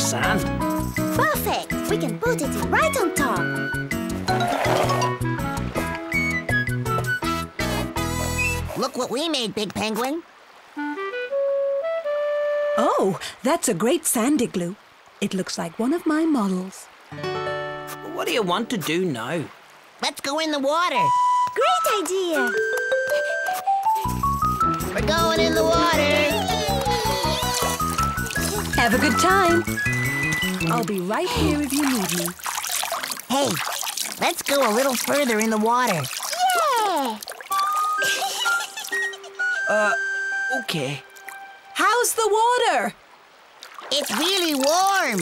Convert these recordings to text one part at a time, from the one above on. sand. Perfect! We can put it right on top. Look what we made, Big Penguin. Oh, that's a great sand igloo. It looks like one of my models. What do you want to do now? Let's go in the water. Great idea! We're going in the water. Have a good time. I'll be right here if you need me. Hey, let's go a little further in the water. Yeah! Okay. How's the water? It's really warm.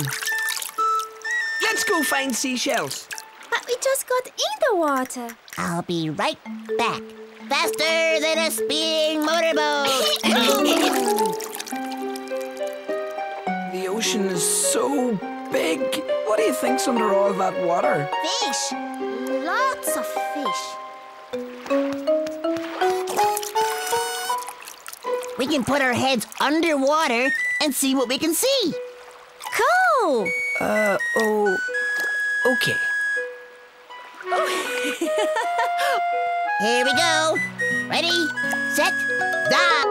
Let's go find seashells. But we just got in the water. I'll be right back. Faster than a speeding motorboat. The ocean is so big. What do you think's under all that water? Fish. Lots of fish. We can put our heads underwater and see what we can see. Cool. Okay. Here we go. Ready, set, dive.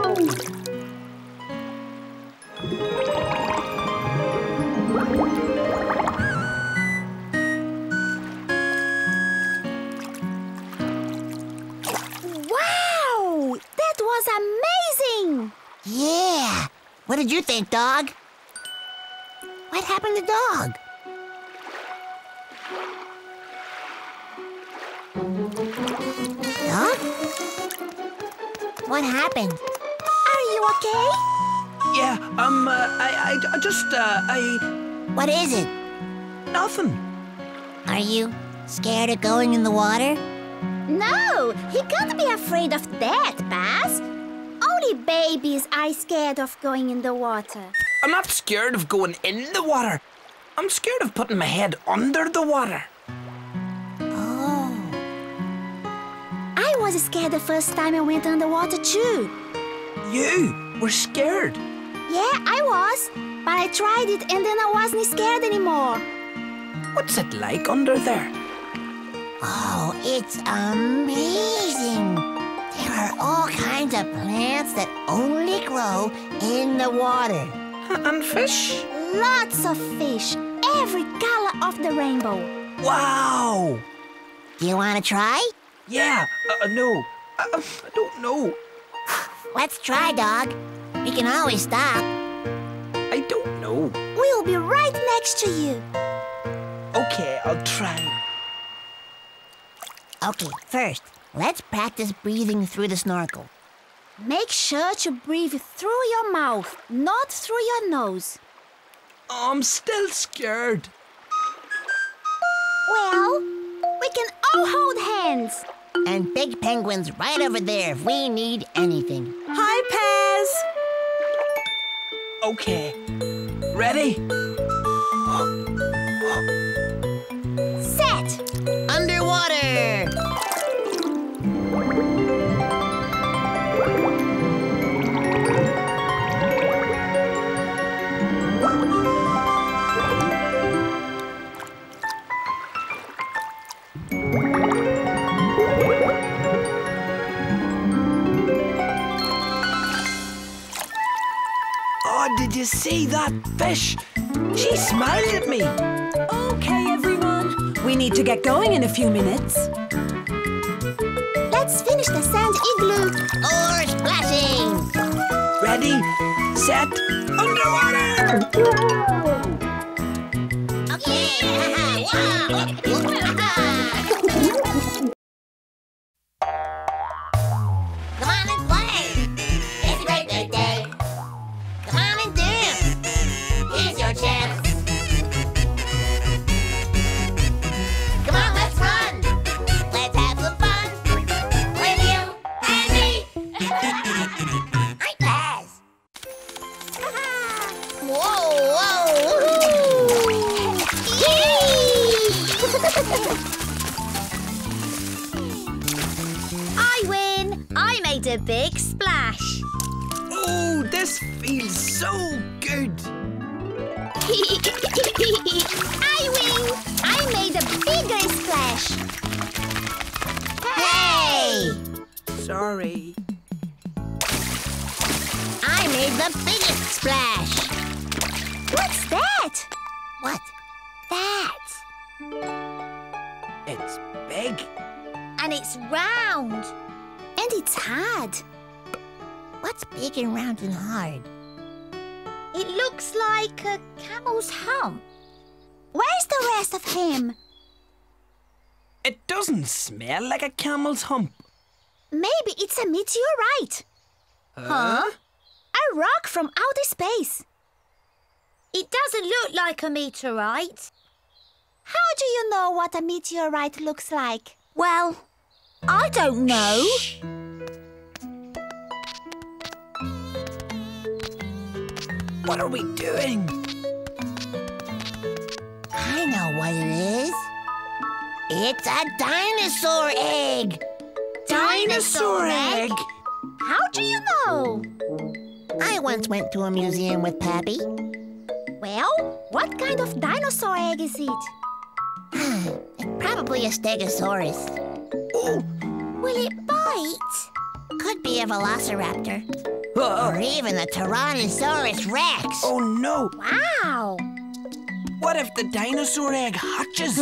Wow! That was amazing! Yeah! What did you think, Dog? What happened to Dog? Huh? What happened? Are you okay? Yeah, What is it? Nothing. Are you scared of going in the water? No, he can't be afraid of that, Baz. Only babies are scared of going in the water. I'm not scared of going in the water. I'm scared of putting my head under the water. I was scared the first time I went underwater too. You were scared? Yeah, I was. But I tried it and then I wasn't scared anymore. What's it like under there? Oh, it's amazing. There are all kinds of plants that only grow in the water. And fish? Lots of fish. Every color of the rainbow. Wow! Do you want to try? Yeah, no, I don't know. Let's try, Dog. We can always stop. I don't know. We'll be right next to you. Okay, I'll try. Okay, first, let's practice breathing through the snorkel. Make sure to breathe through your mouth, not through your nose. Oh, I'm still scared. Well, we can all hold hands. And Big Penguin's right over there if we need anything. Hi, Paz. Okay. Ready? Set. Underwater. Did you see that fish? She smiled at me. Okay, everyone. We need to get going in a few minutes. Let's finish the sand igloo. Or splashing. Ready, set, underwater! Okay. Come on and play. It's a great big day. Come on and dance. Here's your chance. Come on, let's run. Let's have some fun with you and me. Hi, Paz. Whoa, whoa, woohoo! Yay! I win. I made a big splash. Oh, this feels so good! I win! I made a bigger splash! Hey! Sorry. I made the biggest splash! What's that? What? That? It's big. And it's round. And it's hard. What's big and round and hard? It looks like a camel's hump. Where's the rest of him? It doesn't smell like a camel's hump. Maybe it's a meteorite. Huh? A rock from outer space. It doesn't look like a meteorite. How do you know what a meteorite looks like? Well, I don't know. Shh. What are we doing? I know what it is. It's a dinosaur egg. Dinosaur egg? How do you know? I once went to a museum with Pappy. Well, what kind of dinosaur egg is it? Probably a stegosaurus. Oh. Will it bite? Could be a velociraptor. Whoa. Or even a Tyrannosaurus Rex. Oh, no. Wow. What if the dinosaur egg hatches?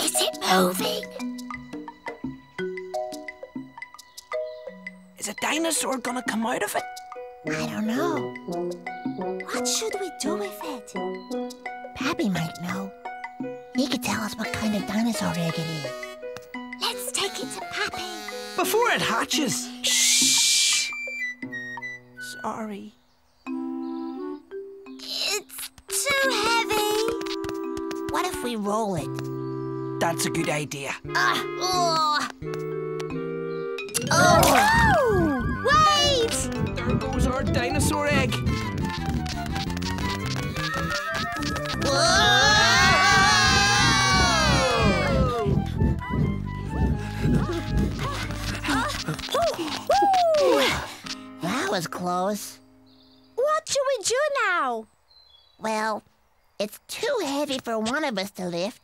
Is it moving? Is a dinosaur gonna come out of it? I don't know. What should we do with it? Pappy might know. He could tell us what kind of dinosaur egg it is. Let's take it to Pappy. Before it hatches. Shh. Sorry. It's too heavy. What if we roll it? That's a good idea. Oh! Wait! There goes our dinosaur egg. Whoa! That was close. What should we do now? Well, it's too heavy for one of us to lift,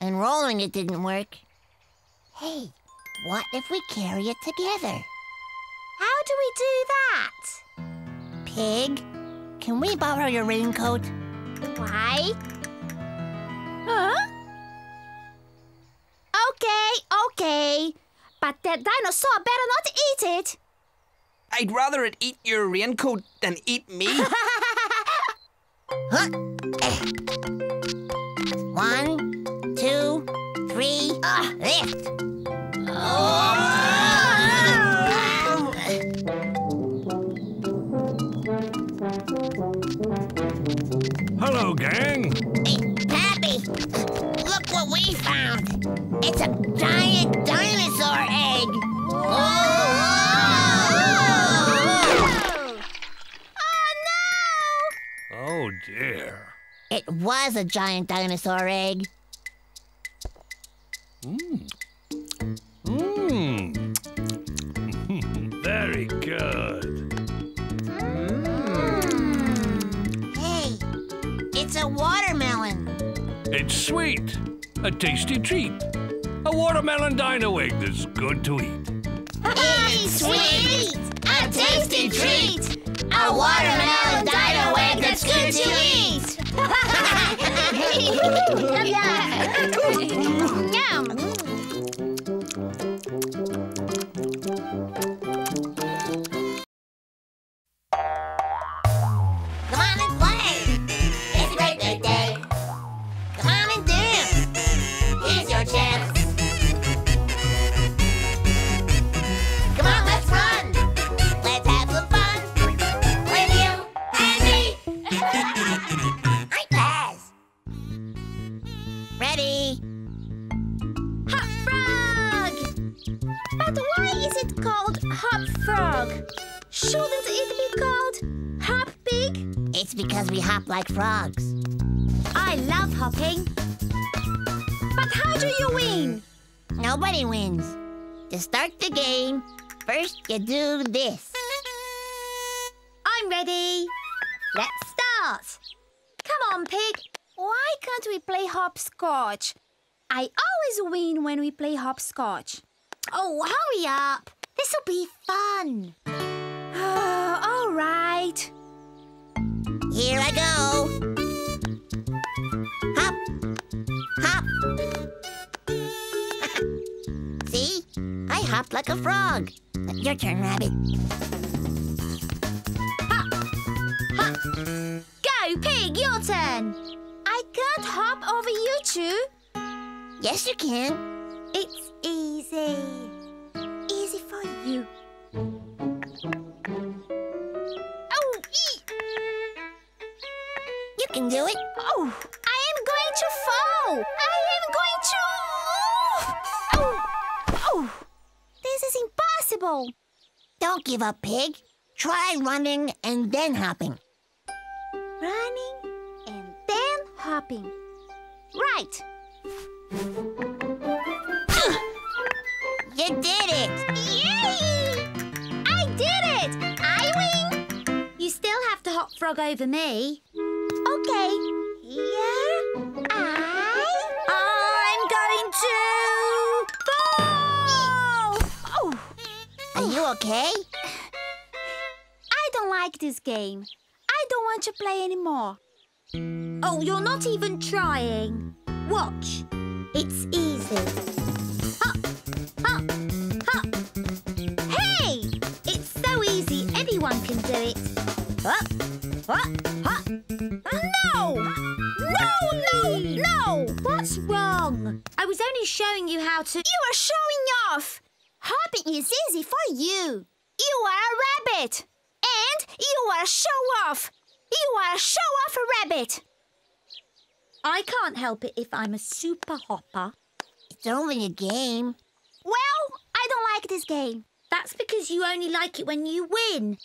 and rolling it didn't work. Hey, what if we carry it together? How do we do that? Pig, can we borrow your raincoat? Why? Huh? Okay. But that dinosaur better not eat it. I'd rather it eat your raincoat than eat me. Huh? 1, 2, 3, lift. Hello, gang. Hey, Pappy, look what we found. It's a giant dinosaur egg. Whoa. Oh, dear. It was a giant dinosaur egg. Very good. Hey, it's a watermelon. It's sweet. A tasty treat. A watermelon dino egg that's good to eat. It's sweet. A tasty treat. A watermelon dino egg that's good to eat! Yum! Come on and play! It's a great big day! Come on and dance! Here's your chance! Come on, let's run! Let's have some fun! Hi, Paz. Ready? Hop frog! But why is it called hop frog? Shouldn't it be called hop pig? It's because we hop like frogs. I love hopping. But how do you win? Nobody wins. To start the game, first you do this. I'm ready. Let's start. Come on, Pig. Why can't we play hopscotch? I always win when we play hopscotch. Oh, hurry up. This'll be fun. All right. Here I go. Hop. Hop. See? I hopped like a frog. Your turn, Rabbit. Hop. Hop. Go, Pig, your turn. I can't hop over you two. Yes, you can. It's easy. Easy for you. Oh, eek. You can do it. Oh, I am going to fall. I am going to... Oh, oh. This is impossible. Don't give up, Pig. Try running and then hopping. Running and then hopping. Right. You did it! Yay! I did it! I win! You still have to hop frog over me. Okay. Yeah, I'm going to fall! Oh. Are you okay? I don't like this game. I don't want to play anymore. Oh, you're not even trying. Watch. It's easy. Hop, hop, hop. Hey! It's so easy, anyone can do it. Hop, hop, hop. No! No, no, no! What's wrong? I was only showing you how to... You are showing off! Hopping is easy for you. You are a rabbit. And you are a show-off. You are a show-off rabbit. I can't help it if I'm a super hopper. It's only a game. Well, I don't like this game. That's because you only like it when you win.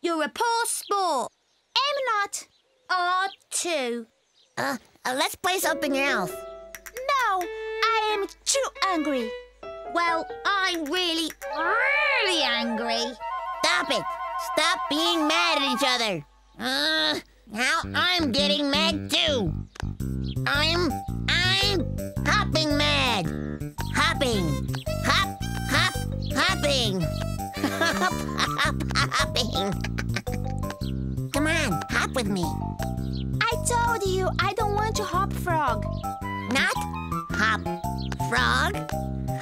You're a poor sport. I'm not. Or too. Let's play something else. No, I am too angry. Well, I'm really, really angry. Stop it. Stop being mad at each other. Now I'm getting mad too. I'm hopping mad. Hopping. Hop, hop, hopping. Hop, hop, hopping. Come on, hop with me. I told you I don't want to hop frog. Not hop frog.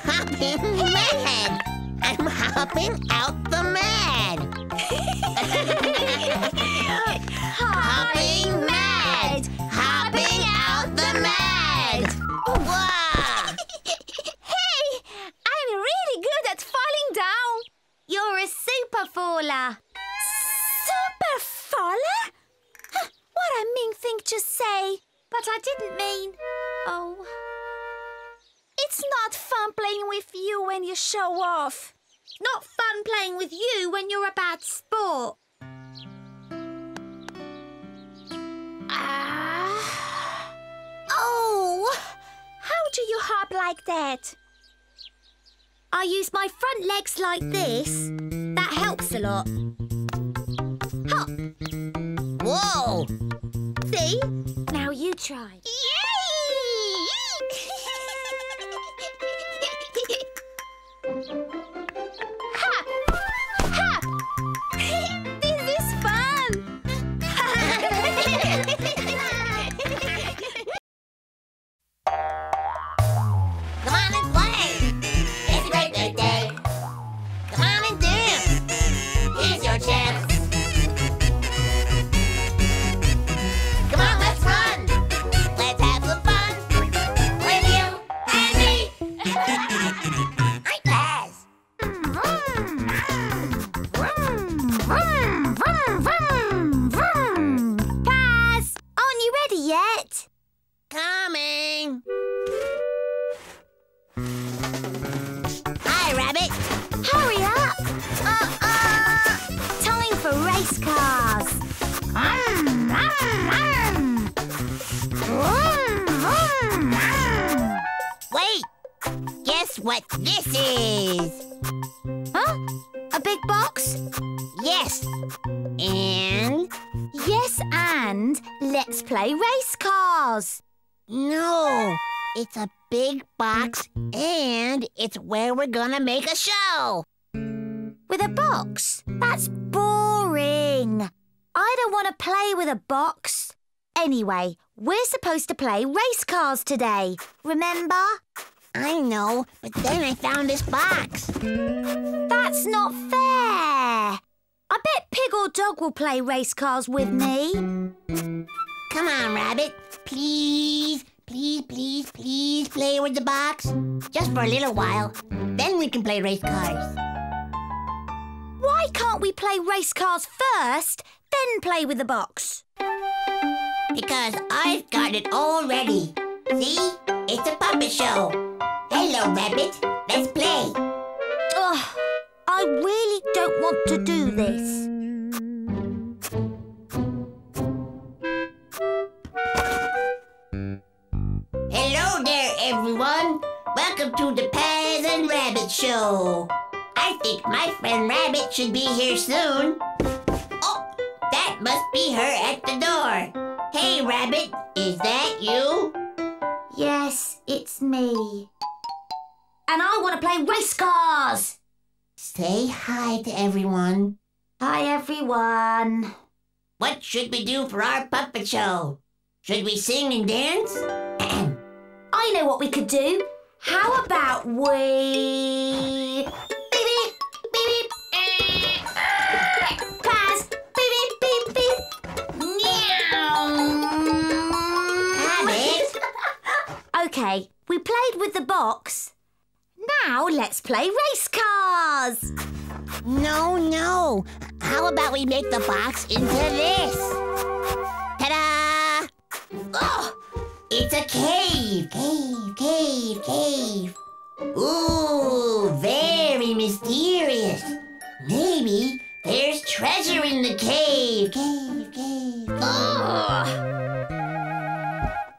Hopping mad. I'm hopping out the mad. Hopping mad. Hopping out the mad! Hey! I'm really good at falling down! You're a super faller! Super faller? What a mean thing to say! But I didn't mean... Oh... It's not fun playing with you when you show off. Not fun playing with you when you're a bad sport. Oh, how do you hop like that? I use my front legs like this. That helps a lot. Hop. Whoa. See? Now you try. Yay! Hop. Hop. This is fun. What this is. Huh? A big box? Yes. And Yes, and let's play race cars. No, it's a big box and it's where we're gonna make a show. With a box? That's boring. I don't want to play with a box. Anyway, we're supposed to play race cars today, remember? I know, but then I found this box. That's not fair. I bet Pig or Dog will play race cars with me. Come on, Rabbit. Please, please, please, please play with the box. Just for a little while. Then we can play race cars. Why can't we play race cars first, then play with the box? Because I've got it all ready. See? It's a puppet show. Hello, Rabbit. Let's play. Ugh, I really don't want to do this. Hello there, everyone. Welcome to the PAZ and Rabbit Show. I think my friend Rabbit should be here soon. Oh, that must be her at the door. Hey, Rabbit, is that you? Yes, it's me. And I want to play race cars! Say hi to everyone. Hi, everyone. What should we do for our puppet show? Should we sing and dance? I know what we could do. How about we... Beep, beep, beep, beep. Okay, we played with the box. Now let's play race cars. No, no. How about we make the box into this? Ta-da! Oh, it's a cave. Cave, cave, cave. Ooh, very mysterious. Maybe there's treasure in the cave. Cave, cave, cave. Oh.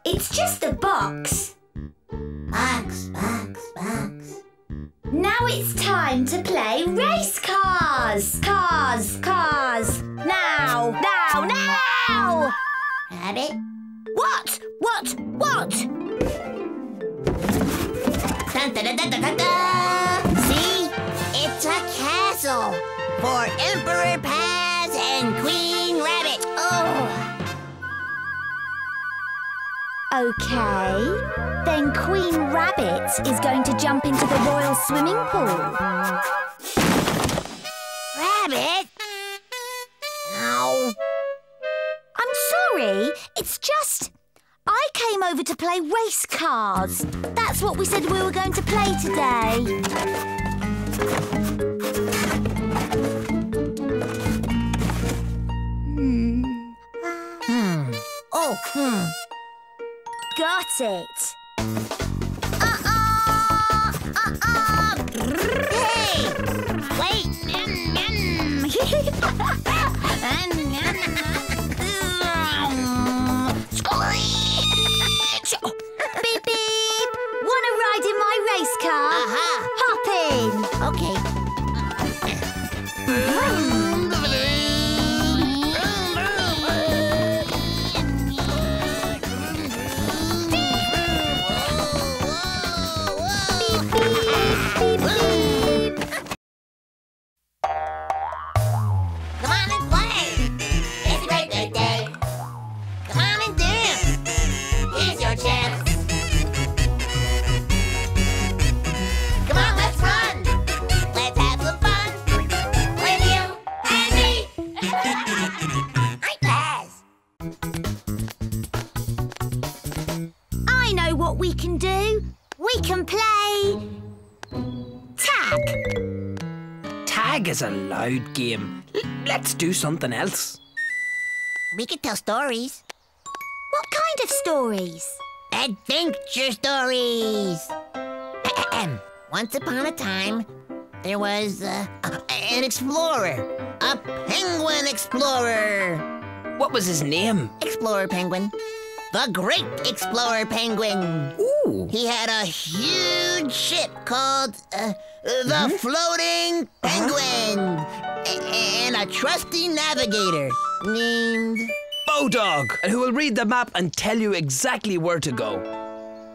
It's just a box. Box, box, box. Now it's time to play race cars. Cars, cars. Now, now, now! Rabbit? What? Dun-da-da-da-da-da-da. See? It's a castle for Emperor Paz and Queen Rabbit. Oh! Okay, then Queen Rabbit is going to jump into the royal swimming pool. Rabbit? Ow. I'm sorry, it's just... I came over to play race cars. That's what we said we were going to play today. Got it. Hey! Wait. Screech! Beep, beep. Wanna ride in my race car? Uh-huh. Hop in. Okay. Is a loud game. Let's do something else. We could tell stories. What kind of stories? Adventure stories. Once upon a time, there was an explorer. A penguin explorer. What was his name? Explorer Penguin. The Great Explorer Penguin. Ooh. He had a huge ship called the Floating Penguin. And a trusty navigator named Bodog, and who will read the map and tell you exactly where to go.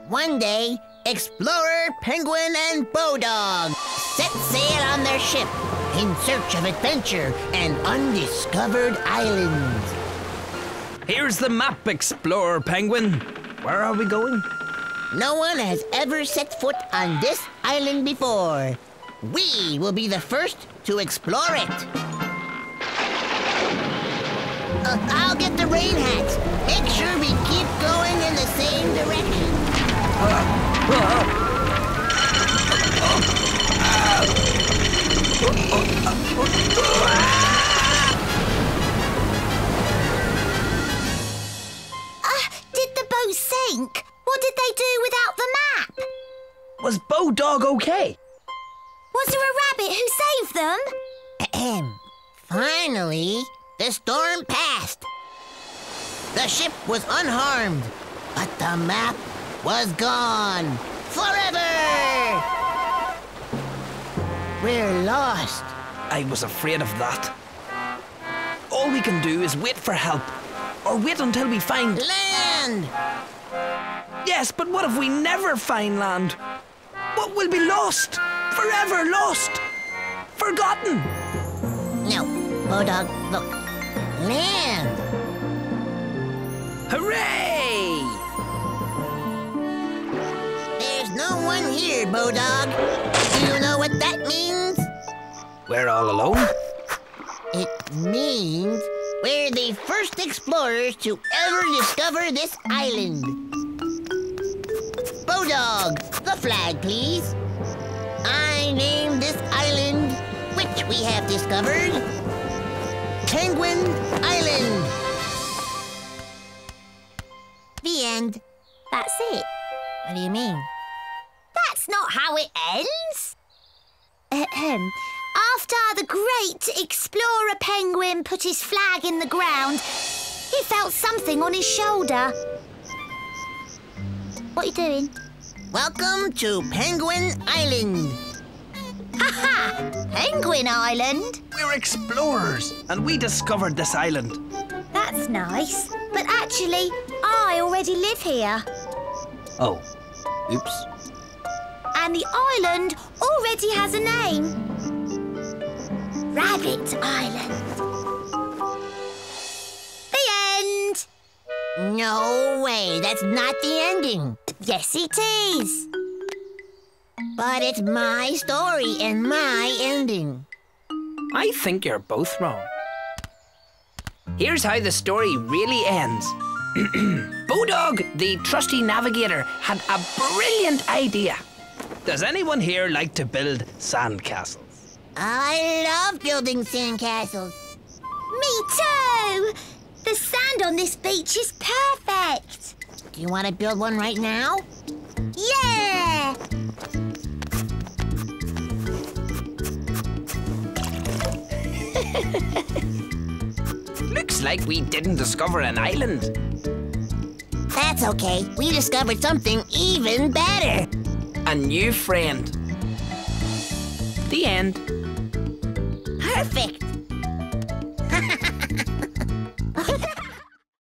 One day, Explorer, Penguin, and Bodog set sail on their ship in search of adventure and undiscovered islands. Here's the map, Explorer Penguin. Where are we going? No one has ever set foot on this island before. We will be the first to explore it. I'll get the rain hats. Make sure we keep going in the same direction. Did the boat sink? What did they do without the map? Was Bodog okay? Was there a rabbit who saved them? Ahem. Finally, the storm passed. The ship was unharmed, but the map was gone forever. We're lost. I was afraid of that. All we can do is wait for help, or wait until we find land. Yes, but what if we never find land? What will be lost? Forever lost! Forgotten! No, Bodog, look. Land! Hooray! There's no one here, Bodog. Do you know what that means? We're all alone? It means we're the first explorers to ever discover this island. Bodog, the flag, please. I name this island, which we have discovered, Penguin Island. The end. That's it. What do you mean? That's not how it ends. After the great explorer penguin put his flag in the ground, he felt something on his shoulder. What are you doing? Welcome to Penguin Island. Ha-ha! Penguin Island? We're explorers, and we discovered this island. That's nice, but actually, I already live here. Oh, oops. And the island already has a name. Rabbit Island. The end! No way, that's not the ending. Yes, it is. But it's my story and my ending. I think you're both wrong. Here's how the story really ends. Bodog, the trusty navigator, had a brilliant idea. Does anyone here like to build sandcastles? I love building sandcastles. Me too! The sand on this beach is perfect. Do you want to build one right now? Yeah! Looks like we didn't discover an island. That's okay. We discovered something even better. A new friend. The end. Perfect.